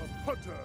the putter.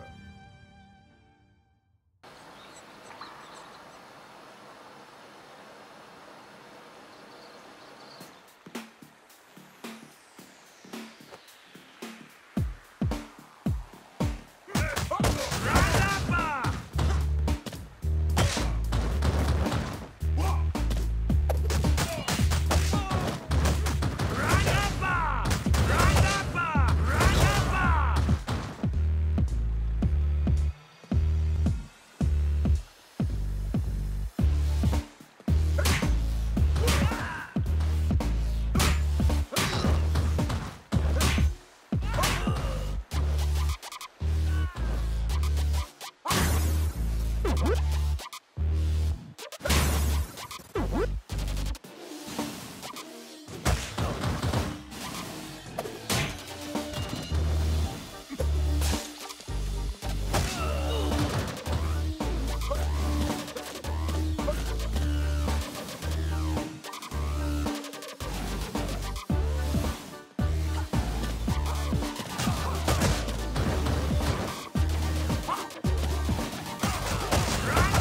Right.